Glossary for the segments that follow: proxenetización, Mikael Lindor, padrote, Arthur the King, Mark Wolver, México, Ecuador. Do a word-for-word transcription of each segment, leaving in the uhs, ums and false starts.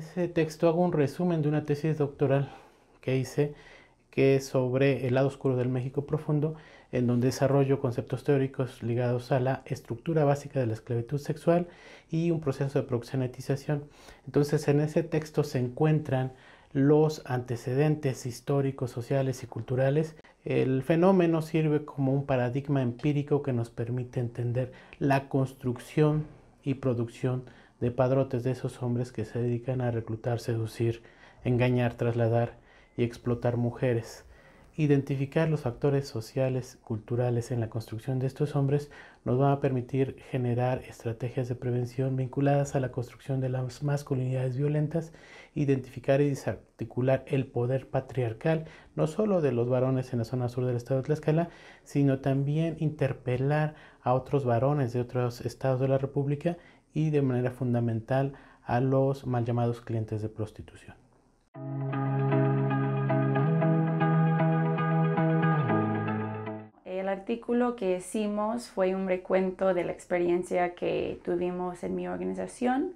ese texto hago un resumen de una tesis doctoral que hice, que es sobre el lado oscuro del México profundo, en donde desarrollo conceptos teóricos ligados a la estructura básica de la esclavitud sexual y un proceso de proxenetización. Entonces, en ese texto se encuentran los antecedentes históricos, sociales y culturales. El fenómeno sirve como un paradigma empírico que nos permite entender la construcción y producción de padrotes de esos hombres que se dedican a reclutar, seducir, engañar, trasladar y explotar mujeres. Identificar los factores sociales, culturales en la construcción de estos hombres nos va a permitir generar estrategias de prevención vinculadas a la construcción de las masculinidades violentas, identificar y desarticular el poder patriarcal, no solo de los varones en la zona sur del estado de Tlaxcala, sino también interpelar a otros varones de otros estados de la república y de manera fundamental a los mal llamados clientes de prostitución. El artículo que hicimos fue un recuento de la experiencia que tuvimos en mi organización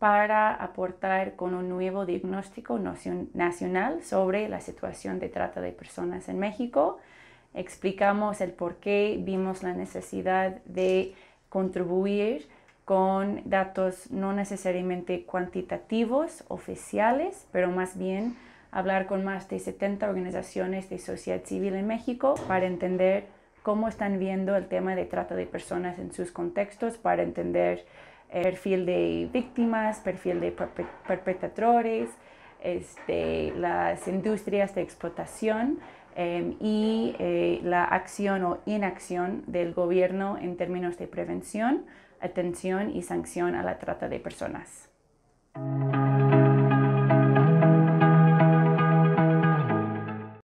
para aportar con un nuevo diagnóstico nacional sobre la situación de trata de personas en México. Explicamos el por qué vimos la necesidad de contribuir con datos no necesariamente cuantitativos, oficiales, pero más bien hablar con más de setenta organizaciones de sociedad civil en México para entender cómo están viendo el tema de trata de personas en sus contextos, para entender el perfil de víctimas, perfil de perpetradores, este, las industrias de explotación eh, y eh, la acción o inacción del gobierno en términos de prevención, atención y sanción a la trata de personas.